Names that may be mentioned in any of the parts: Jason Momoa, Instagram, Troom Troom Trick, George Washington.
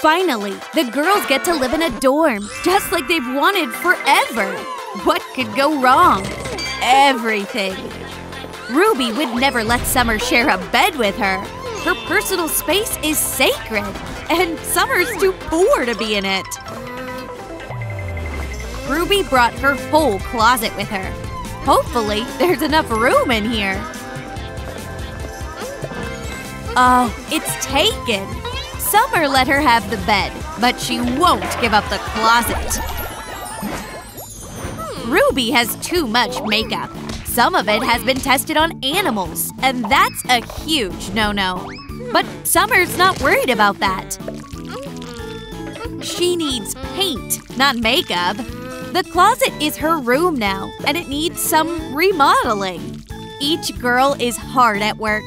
Finally, the girls get to live in a dorm, just like they've wanted forever. What could go wrong? Everything. Ruby would never let Summer share a bed with her. Her personal space is sacred, and Summer's too poor to be in it. Ruby brought her whole closet with her. Hopefully, there's enough room in here. Oh, it's taken. Summer let her have the bed, but she won't give up the closet. Ruby has too much makeup. Some of it has been tested on animals, and that's a huge no-no. But Summer's not worried about that. She needs paint, not makeup. The closet is her room now, and it needs some remodeling. Each girl is hard at work.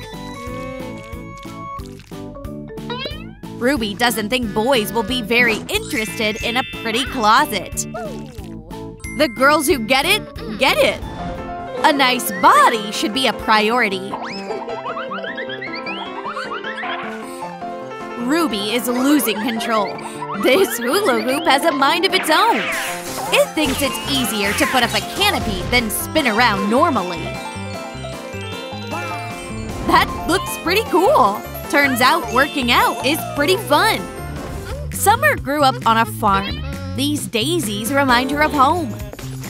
Ruby doesn't think boys will be very interested in a pretty closet. The girls who get it, get it. A nice body should be a priority. Ruby is losing control. This hula hoop has a mind of its own. It thinks it's easier to put up a canopy than spin around normally. That looks pretty cool. Turns out working out is pretty fun. Summer grew up on a farm. These daisies remind her of home.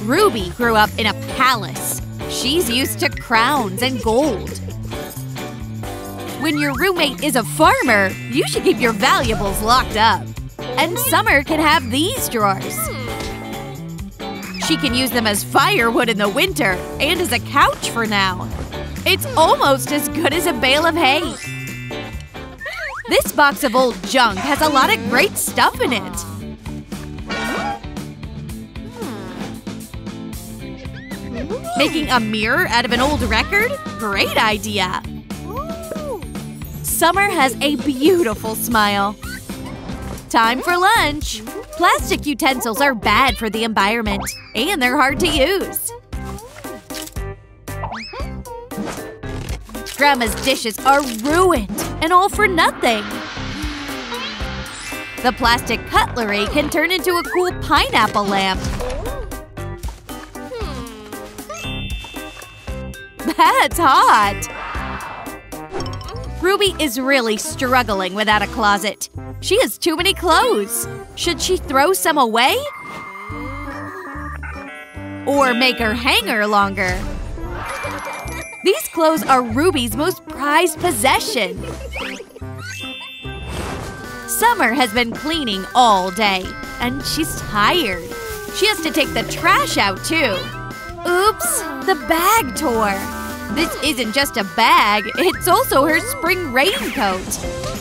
Ruby grew up in a palace. She's used to crowns and gold. When your roommate is a farmer, you should keep your valuables locked up. And Summer can have these drawers. She can use them as firewood in the winter and as a couch for now. It's almost as good as a bale of hay. This box of old junk has a lot of great stuff in it. Making a mirror out of an old record? Great idea! Summer has a beautiful smile. Time for lunch! Plastic utensils are bad for the environment, and they're hard to use. Grandma's dishes are ruined. And all for nothing. The plastic cutlery can turn into a cool pineapple lamp. That's hot! Ruby is really struggling without a closet. She has too many clothes. Should she throw some away? Or make her hanger longer? These clothes are Ruby's most prized possession. Summer has been cleaning all day, and she's tired. She has to take the trash out, too. Oops, the bag tore. This isn't just a bag, it's also her spring raincoat.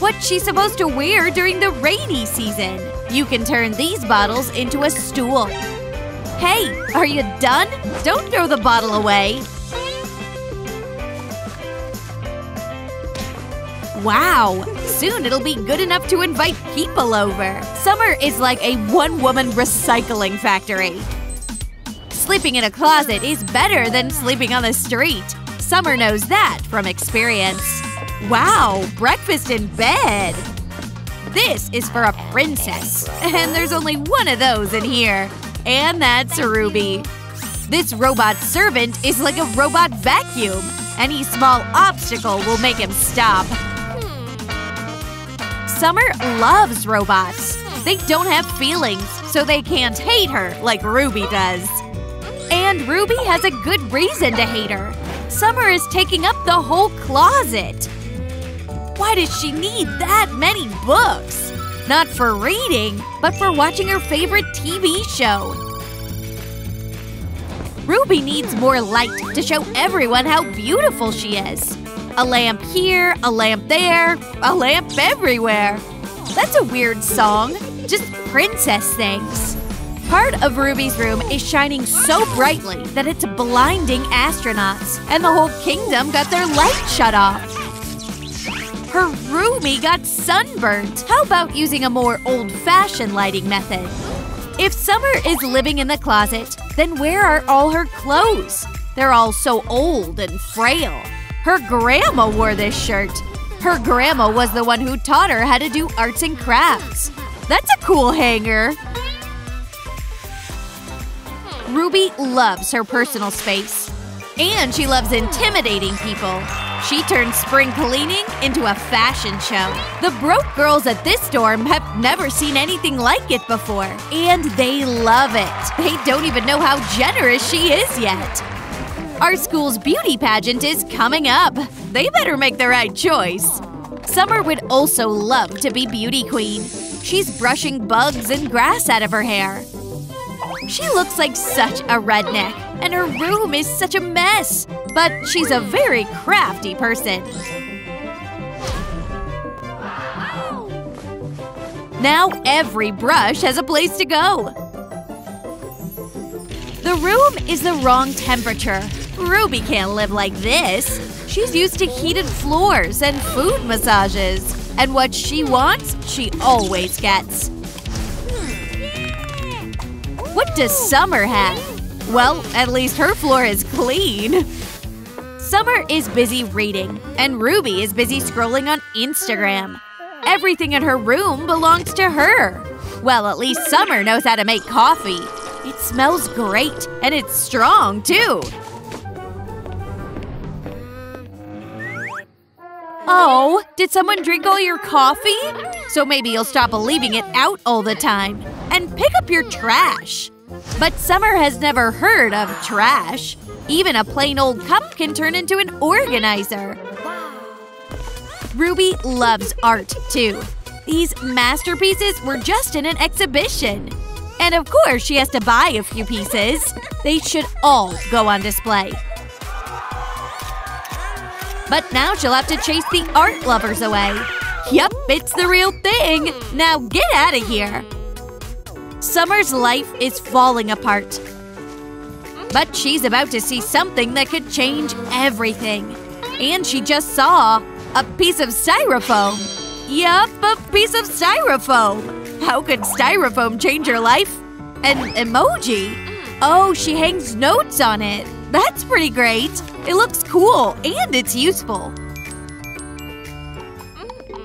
What's she supposed to wear during the rainy season? You can turn these bottles into a stool. Hey, are you done? Don't throw the bottle away. Wow! Soon it'll be good enough to invite people over! Summer is like a one-woman recycling factory. Sleeping in a closet is better than sleeping on the street. Summer knows that from experience. Wow! Breakfast in bed! This is for a princess. And there's only one of those in here. And that's Ruby. This robot servant is like a robot vacuum. Any small obstacle will make him stop. Summer loves robots. They don't have feelings, so they can't hate her like Ruby does. And Ruby has a good reason to hate her. Summer is taking up the whole closet. Why does she need that many books? Not for reading, but for watching her favorite TV show. Ruby needs more light to show everyone how beautiful she is. A lamp here, a lamp there, a lamp everywhere. That's a weird song. Just princess things. Part of Ruby's room is shining so brightly that it's blinding astronauts, and the whole kingdom got their light shut off. Her roomie got sunburnt. How about using a more old-fashioned lighting method? If Summer is living in the closet, then where are all her clothes? They're all so old and frail. Her grandma wore this shirt. Her grandma was the one who taught her how to do arts and crafts. That's a cool hanger! Ruby loves her personal space. And she loves intimidating people. She turned spring cleaning into a fashion show. The broke girls at this store have never seen anything like it before. And they love it. They don't even know how generous she is yet. Our school's beauty pageant is coming up. They better make the right choice. Summer would also love to be beauty queen. She's brushing bugs and grass out of her hair. She looks like such a redneck, and her room is such a mess. But she's a very crafty person. Now every brush has a place to go. The room is the wrong temperature. Ruby can't live like this. She's used to heated floors and food massages. And what she wants, she always gets. What does Summer have? Well, at least her floor is clean. Summer is busy reading, and Ruby is busy scrolling on Instagram. Everything in her room belongs to her. Well, at least Summer knows how to make coffee. It smells great, and it's strong, too. Oh, did someone drink all your coffee? So maybe you'll stop leaving it out all the time. And pick up your trash. But Summer has never heard of trash. Even a plain old cup can turn into an organizer. Ruby loves art, too. These masterpieces were just in an exhibition. And of course, she has to buy a few pieces. They should all go on display. But now she'll have to chase the art lovers away. Yup, it's the real thing. Now get out of here. Summer's life is falling apart. But she's about to see something that could change everything. And she just saw a piece of styrofoam. Yup, a piece of styrofoam. How could styrofoam change her life? An emoji. Oh, she hangs notes on it. That's pretty great. It looks cool and it's useful.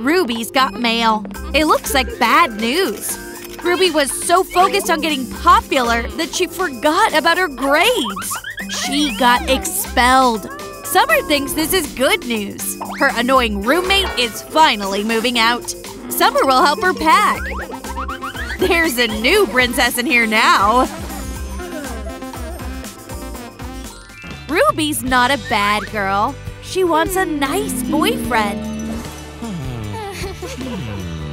Ruby's got mail. It looks like bad news. Ruby was so focused on getting popular that she forgot about her grades. She got expelled. Summer thinks this is good news. Her annoying roommate is finally moving out. Summer will help her pack. There's a new princess in here now. Ruby's not a bad girl. She wants a nice boyfriend.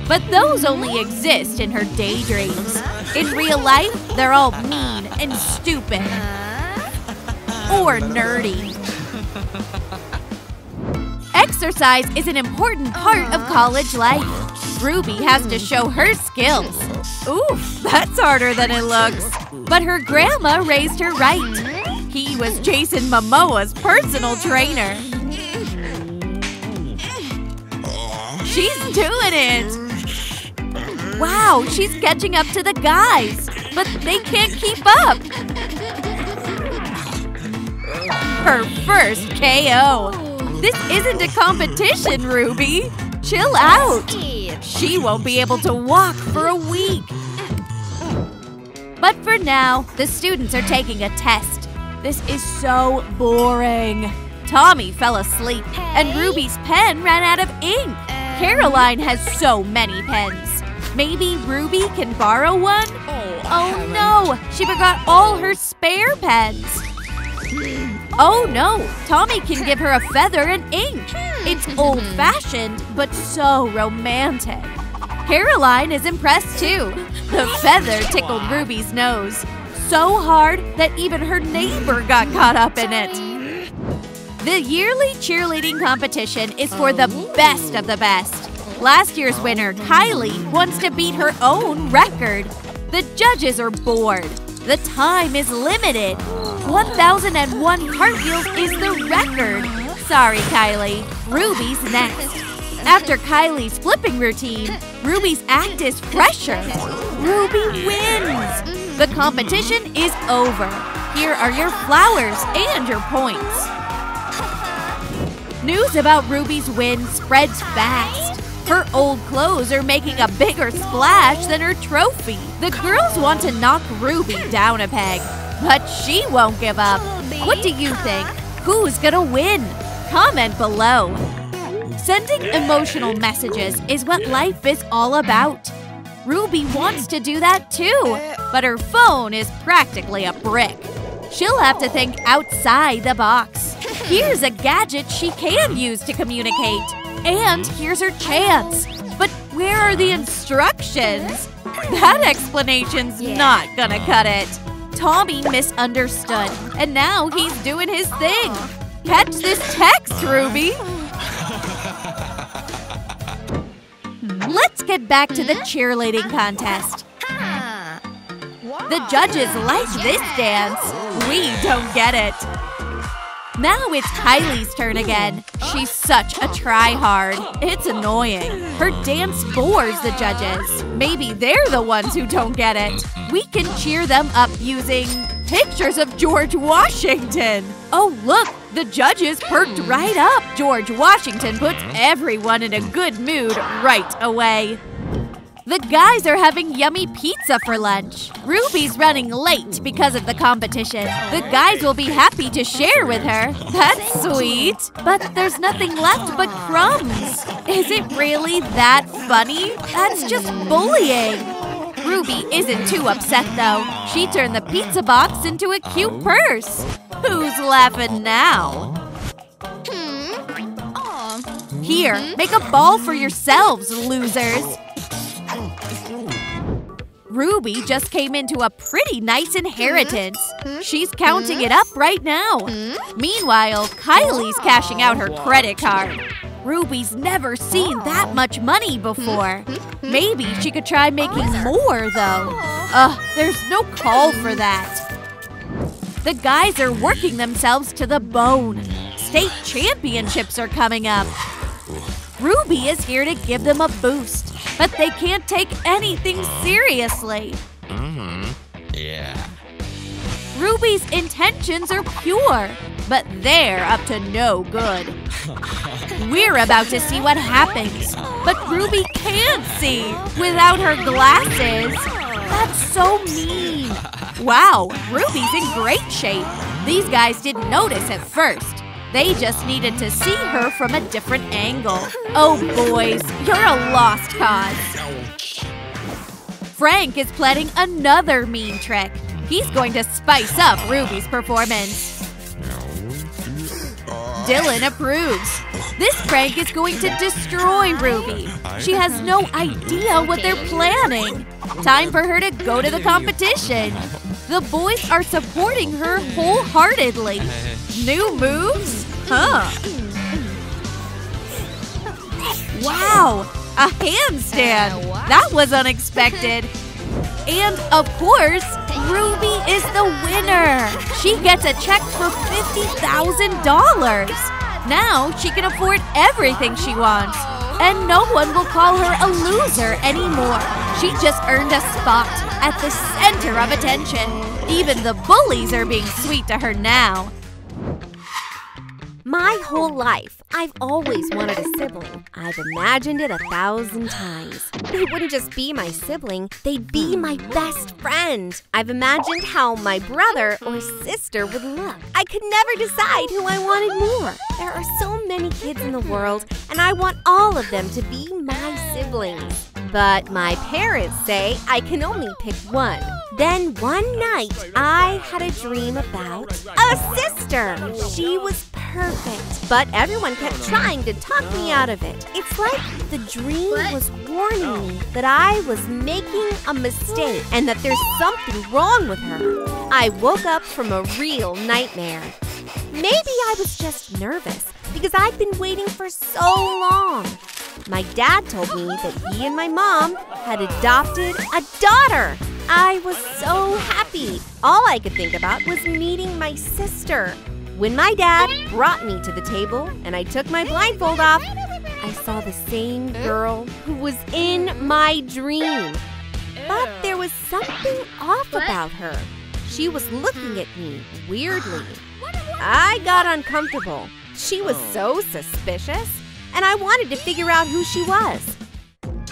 But those only exist in her daydreams. In real life, they're all mean and stupid. Or nerdy. Exercise is an important part of college life. Ruby has to show her skills. Oof, that's harder than it looks. But her grandma raised her right. He was Jason Momoa's personal trainer. She's doing it! Wow, she's catching up to the guys, but they can't keep up. Her first KO. This isn't a competition, Ruby. Chill out. She won't be able to walk for a week. But for now, the students are taking a test. This is so boring. Tommy fell asleep, and Ruby's pen ran out of ink. Caroline has so many pens. Maybe Ruby can borrow one? Oh no! She forgot all her spare pens! Oh no! Tommy can give her a feather and ink! It's old-fashioned, but so romantic! Caroline is impressed too! The feather tickled Ruby's nose, so hard that even her neighbor got caught up in it! The yearly cheerleading competition is for the best of the best! Last year's winner, Kylie, wants to beat her own record. The judges are bored. The time is limited. 1,001 cartwheels is the record. Sorry, Kylie. Ruby's next. After Kylie's flipping routine, Ruby's act is fresher. Ruby wins! The competition is over. Here are your flowers and your points. News about Ruby's win spreads fast. Her old clothes are making a bigger splash than her trophy. The girls want to knock Ruby down a peg, but she won't give up. What do you think? Who's gonna win? Comment below. Sending emotional messages is what life is all about. Ruby wants to do that too, but her phone is practically a brick. She'll have to think outside the box. Here's a gadget she can use to communicate. And here's her chance. But where are the instructions? That explanation's not gonna cut it. Tommy misunderstood, and now he's doing his thing. Catch this text, Ruby! Let's get back to the cheerleading contest. The judges like this dance. We don't get it. Now it's Kylie's turn again. She's such a try-hard. It's annoying. Her dance bores the judges. Maybe they're the ones who don't get it. We can cheer them up using pictures of George Washington. Oh, look! The judges perked right up. George Washington puts everyone in a good mood right away. The guys are having yummy pizza for lunch. Ruby's running late because of the competition. The guys will be happy to share with her. That's sweet. But there's nothing left but crumbs. Is it really that funny? That's just bullying. Ruby isn't too upset, though. She turned the pizza box into a cute purse. Who's laughing now? Here, make a ball for yourselves, losers. Ruby just came into a pretty nice inheritance. She's counting it up right now. Meanwhile, Kylie's cashing out her credit card. Ruby's never seen that much money before. Maybe she could try making more, though. Ugh, there's no call for that. The guys are working themselves to the bone. State championships are coming up. Ruby is here to give them a boost, but they can't take anything seriously. Ruby's intentions are pure, but they're up to no good. We're about to see what happens, but Ruby can't see without her glasses. That's so mean. Wow, Ruby's in great shape. These guys didn't notice at first. They just needed to see her from a different angle. Oh, boys, you're a lost cause. Frank is planning another mean trick. He's going to spice up Ruby's performance. Dylan approves. This prank is going to destroy Ruby. She has no idea what they're planning. Time for her to go to the competition. The boys are supporting her wholeheartedly. New moves? Wow! A handstand! That was unexpected! And, of course, Ruby is the winner! She gets a check for $50,000! Now she can afford everything she wants. And no one will call her a loser anymore. She just earned a spot at the center of attention. Even the bullies are being sweet to her now. My whole life, I've always wanted a sibling. I've imagined it 1,000 times. They wouldn't just be my sibling, they'd be my best friend. I've imagined how my brother or sister would look. I could never decide who I wanted more. There are so many kids in the world, and I want all of them to be my siblings. But my parents say I can only pick one. Then one night, I had a dream about a sister. She was perfect, but everyone kept trying to talk me out of it. It's like the dream was warning me that I was making a mistake and that there's something wrong with her. I woke up from a real nightmare. Maybe I was just nervous because I'd been waiting for so long. My dad told me that he and my mom had adopted a daughter. I was so happy. All I could think about was meeting my sister. When my dad brought me to the table and I took my blindfold off, I saw the same girl who was in my dream. But there was something off about her. She was looking at me weirdly. I got uncomfortable. She was so suspicious. and I wanted to figure out who she was.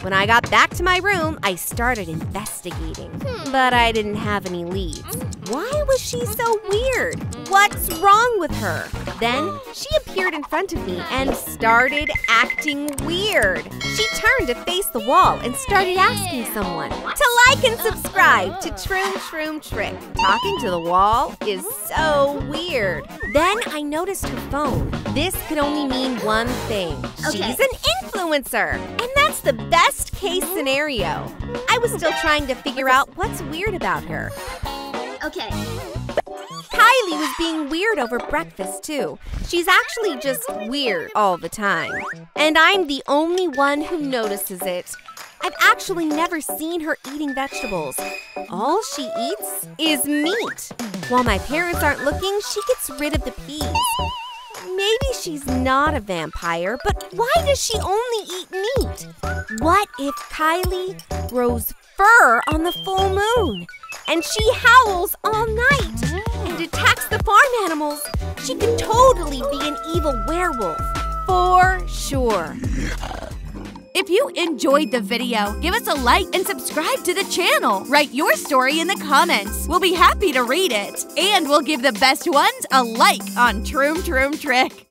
When I got back to my room, I started investigating, but I didn't have any leads. Why was she so weird? What's wrong with her? Then she appeared in front of me and started acting weird. She turned to face the wall and started asking someone to like and subscribe to Troom Troom Trick. Talking to the wall is so weird. Then I noticed her phone. This could only mean one thing. Okay. She's an influencer, and that's the best case scenario. I was still trying to figure out what's weird about her. Okay. Kylie was being weird over breakfast, too. She's actually just weird all the time. And I'm the only one who notices it. I've actually never seen her eating vegetables. All she eats is meat. While my parents aren't looking, she gets rid of the peas. Maybe she's not a vampire, but why does she only eat meat? What if Kylie grows fur on the full moon? And she howls all night and attacks the farm animals. She could totally be an evil werewolf, for sure. If you enjoyed the video, give us a like and subscribe to the channel. Write your story in the comments. We'll be happy to read it. And we'll give the best ones a like on Troom Troom Trick.